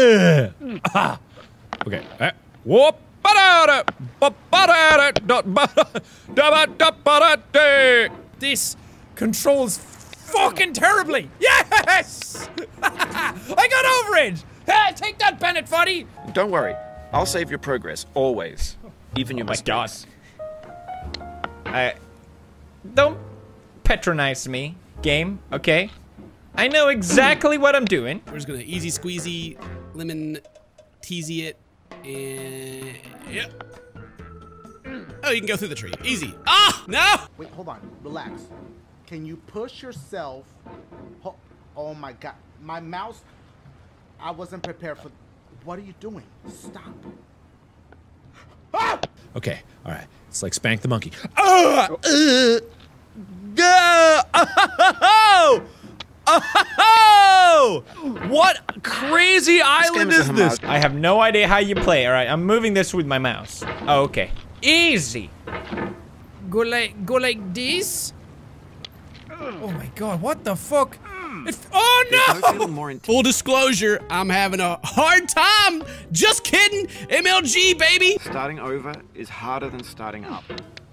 Okay. Whoop. This controls fucking terribly. Yes! I got over it! Hey, take that, Bennett Foddy! Don't worry. I'll save your progress, always. Even your mistakes. Don't patronize me, game, okay? I know exactly what I'm doing. We're just gonna easy squeezy, lemon teasy it, and yep. Oh, you can go through the tree. Easy. Ah, no! Wait, hold on, relax. Can you push yourself? Oh my God, my mouse, I wasn't prepared for, what are you doing? Stop. Ah! Okay, all right, it's like spank the monkey. Oh! What crazy island is this? I have no idea how you play. All right, I'm moving this with my mouse. Oh, okay. Easy. Go like this. Oh my God, what the fuck? Oh no! Full disclosure, I'm having a hard time. Just kidding. MLG, baby. Starting over is harder than starting up.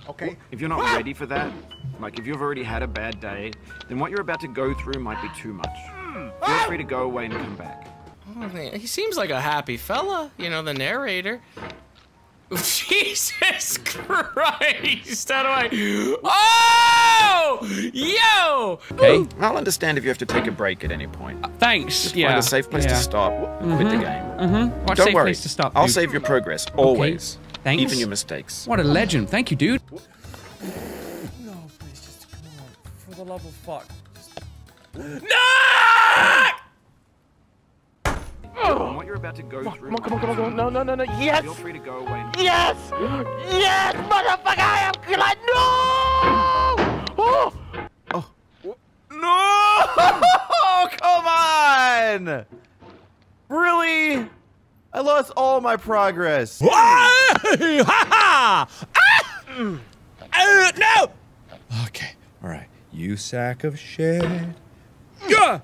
Okay. If you're not ready for that, like if you've already had a bad day, then what you're about to go through might be too much. Feel free to go away and come back. Oh, man. He seems like a happy fella, you know, the narrator. Jesus Christ! How do I? Oh! Yo! Okay. I'll understand if you have to take a break at any point. Thanks. Just find a safe place to stop and quit the game. Don't safe worry. Place to stop, I'll save your progress always. Okay. Thanks. Even your mistakes. What a legend! Thank you, dude. No, please, just come on. For the love of fuck. No! What you're about to go through. Come on. No. Yes! Feel free to go away. Yes! Yes, motherfucker! I am glad. No! Oh. No! Come on! Really? I lost all my progress. No! Okay. All right. You sack of shit. No!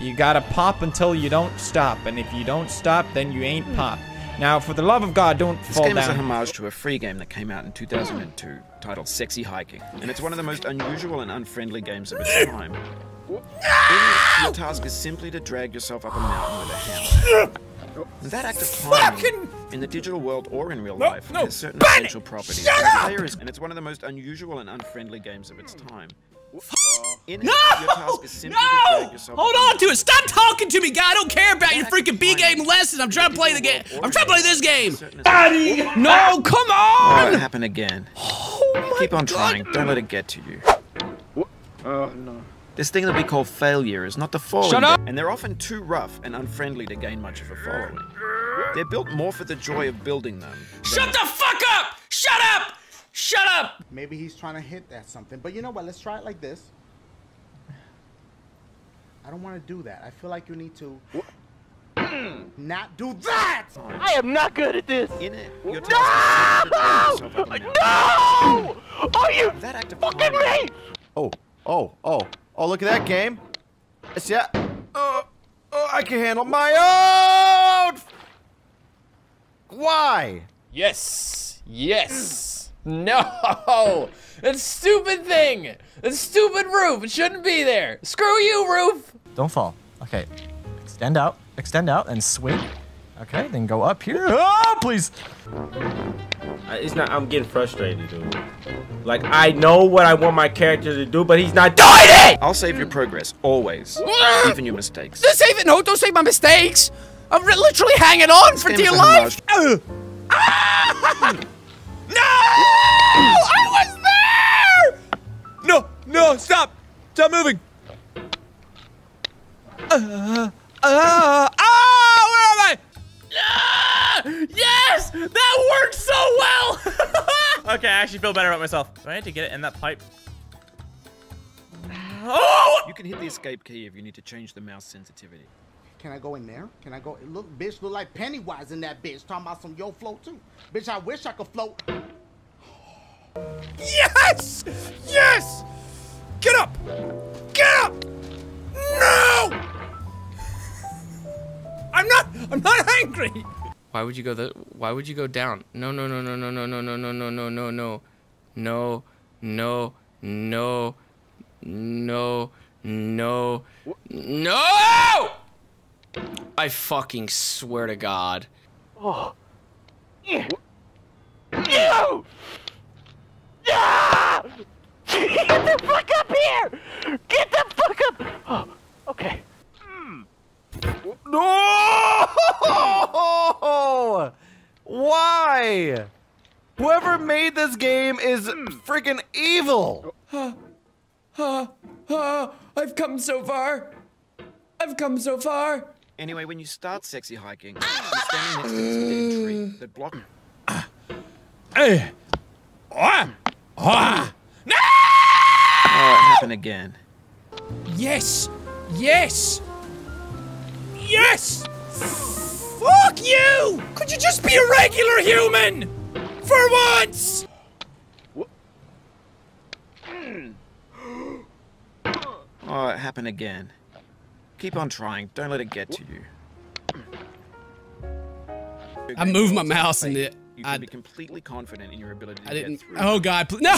You gotta pop until you don't stop, and if you don't stop, then you ain't pop. Now, for the love of God, don't fall down. This game is a homage to a free game that came out in 2002, titled Sexy Hiking, and it's one of the most unusual and unfriendly games of its time. No! Your task is simply to drag yourself up a mountain with a hammer. That act of climbing, in the digital world or in real life, has certain essential properties. And it's one of the most unusual and unfriendly games of its time. Hold on to it! Stop talking to me, guy! I don't care about your freaking B game lesson! I'm trying to play the game! I'm trying to play this game! Daddy! No, come on! Let it happen again. Keep on trying. Don't let it get to you. Oh, no. This thing that we call failure is not the falling. Shut up! And they're often too rough and unfriendly to gain much of a following. They're built more for the joy of building them. Shut the fuck up! Shut up! Shut up! Maybe he's trying to hit at something, but you know what? Let's try it like this. I don't want to do that. I feel like you need to not do that! I am not good at this! In it, no! No! Oh, you fucking me! Oh, look at that game. It's Oh, I can handle my own! Why? Yes! No! That stupid thing! That stupid roof! It shouldn't be there! Screw you, roof! Don't fall. Okay. Extend out, and swing. Okay, then go up here. Oh, please! It's not, I'm getting frustrated, dude. Like, I know what I want my character to do, but he's not doing it! I'll save your progress, always. Even your mistakes. Just save it! No, don't save my mistakes! I'm literally hanging on for dear life! No! I was there! No, stop! Stop moving! Where am I? Yes! That worked so well! Okay, I actually feel better about myself. Do I need to get it in that pipe? Oh! You can hit the escape key if you need to change the mouse sensitivity. Can I go in there? Can I go? Look, bitch, look like Pennywise in that bitch. Talking about some yo float too. Bitch, I wish I could float. Yes! Yes! Get up! Get up! No! I'm not angry! Why would you go down? No! I fucking swear to God. Oh. No! Ah! Get the fuck up here! Get the fuck up! Oh, okay. No! Why? Whoever made this game is freaking evil. I've come so far. Anyway, when you start sexy hiking, you're standing next to this dead tree that blocks. Hey! No! Oh, it happened again. Yes! Yes! Yes! Fuck you! Could you just be a regular human? For once! Oh, it happened again. Keep on trying. Don't let it get to you. I moved my mouse and it... You can be completely confident in your ability to get through. Oh God, please. No,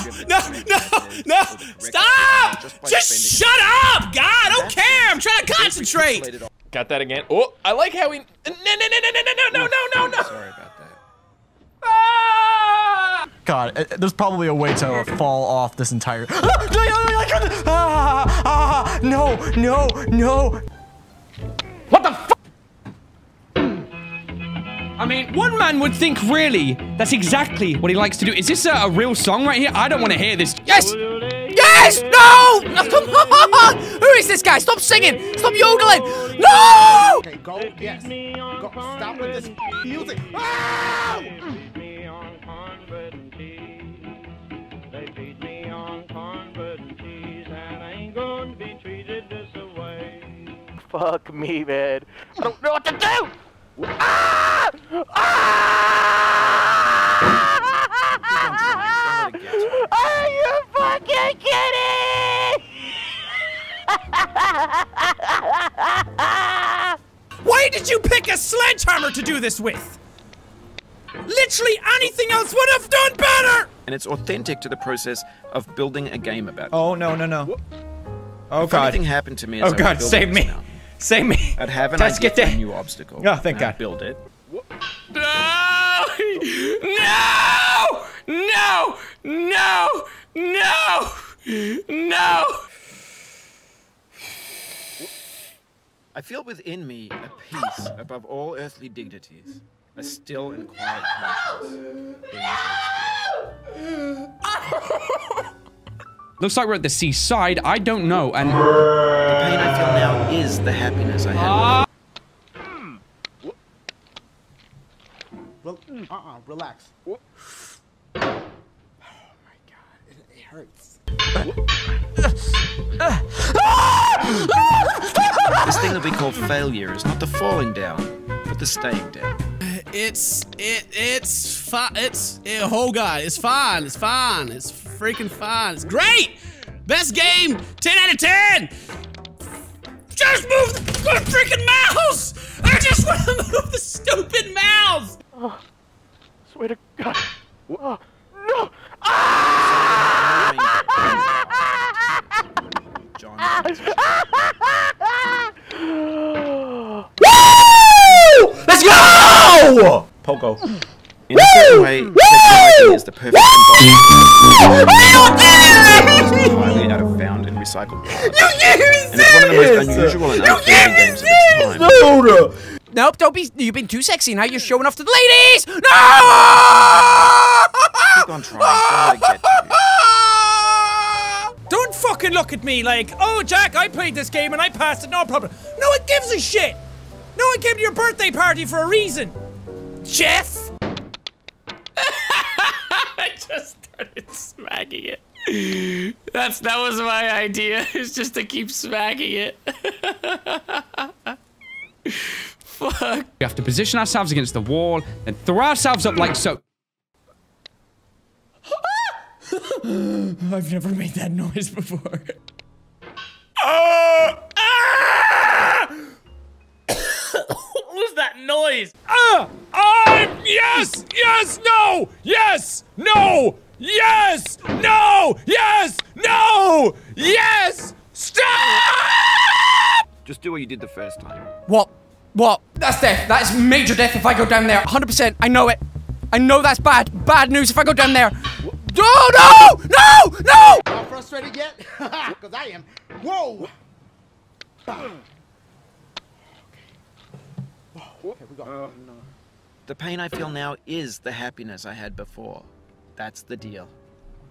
stop! Just shut up, God, I don't care, I'm trying to concentrate! Got that again. Oh, I like how we, no. Sorry about that. Ah! God, there's probably a way to fall off this entire, no. What the fuck? I mean, one man would think, really, that's exactly what he likes to do. Is this a real song right here? I don't want to hear this. Yes! Yes! No! No, come on! Who is this guy? Stop singing! Stop yodeling! No! Okay, go, yes. Go, stop with this music. Ah! Fuck me, man. I don't know what to do! Ah! Ah! Are you fucking kidding? Why did you pick a sledgehammer to do this with? Literally anything else would have done better! And it's authentic to the process of building a game about it. Oh, no. Oh, God. Something happened to me as I was building this now. Oh, God, save me. Save me. I'd have an idea for a new obstacle. Oh, thank God. Build it. No! I feel within me a peace above all earthly dignities, a still and quiet conscience. Looks like we're at the seaside. I don't know, and the pain I feel now is the happiness I had. Relax. Oh my God, it hurts. This thing that we call failure is not the falling down, but the staying down. It's fine. It's freaking fine. It's great. Best game. 10 out of 10. Just move the freaking mouse. I just want to move the stupid mouse. Oh, swear to God. Oh, no. Let's go! Pogo. In a certain way, sexuality is the perfect embodiment. It's entirely out of found and recycled products. You gave me serious! And it's one of the most unusual and unfair games of its time. Nope, don't be. You've been too sexy. Now you're showing off to the ladies. No! Keep on trying. Don't let it get to you. Don't fucking look at me like, oh, Jack, I played this game and I passed it, no problem. No one gives a shit. No one came to your birthday party for a reason, Jeff! I just started smacking it. That was my idea, is just to keep smacking it. Fuck. We have to position ourselves against the wall and throw ourselves up like so. I've never made that noise before. Oh! Yes! No! Yes! No! Yes! No! Yes! No! Yes! Stop! Just do what you did the first time. What? What? That's death. That is major death if I go down there. 100%. I know it. I know that's bad. Bad news if I go down there. Oh, no! No! No! Not frustrated yet? Because I am. Whoa! Okay. Whoa. Okay, we got the pain I feel now is the happiness I had before. That's the deal.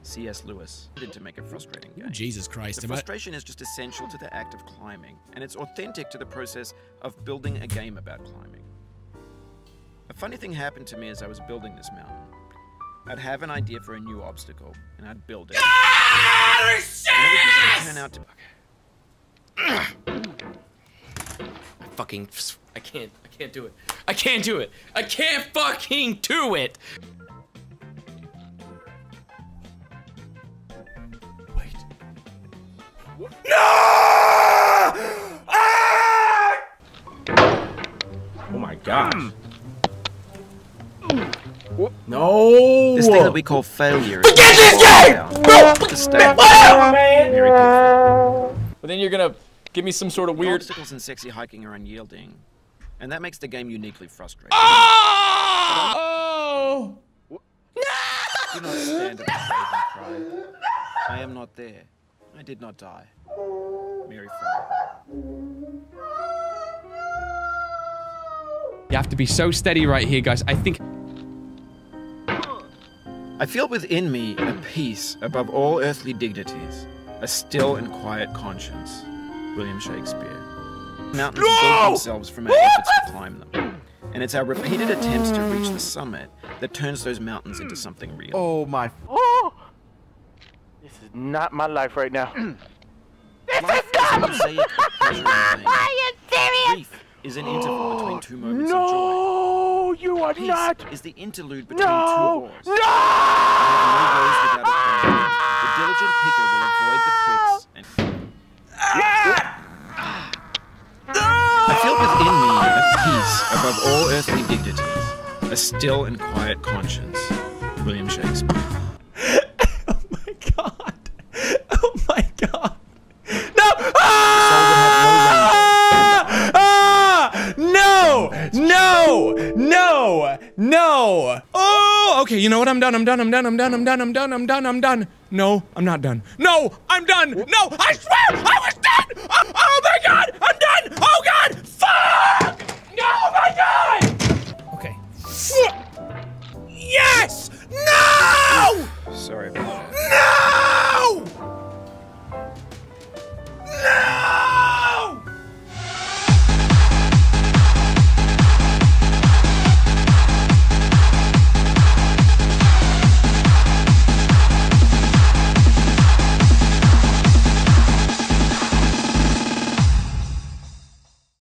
C.S. Lewis did to make it frustrating. Game. Jesus Christ. The frustration is just essential to the act of climbing, and it's authentic to the process of building a game about climbing. A funny thing happened to me as I was building this mountain. I'd have an idea for a new obstacle, and I'd build it. Ah, and it would turn out to... I fucking... I can't do it. I can't do it. I can't fucking do it! No! Ah! Oh my gosh. No! This thing that we call failure. Forget this game! But then you're gonna give me some sort of weird... Obstacles in Sexy Hiking are unyielding. And that makes the game uniquely frustrating. Oh! No! Do not stand up and cry. I am not there. I did not die. Mary Fry. You have to be so steady right here, guys. I think... I feel within me a peace above all earthly dignities, a still and quiet conscience. William Shakespeare. Mountains build themselves from our efforts to climb them. And it's our repeated attempts to reach the summit that turns those mountains into something real. Oh my... This is not my life right now. This life is not my life! Are you serious? Grief is an interval between two moments of joy. No, you are peace not! Is the interlude between two wars. No! The diligent picker will avoid the pricks and... I feel within me a peace above all earthly dignities, a still and quiet conscience. William Shakespeare. No! Oh! Okay, you know what? I'm done, I'm done, I'm done, I'm done, I'm done, I'm done, I'm done, I'm done. No, I'm not done. No, I'm done! No, I swear I was done! Oh my god! I'm done! Oh god! Fuck! No, my god! Okay.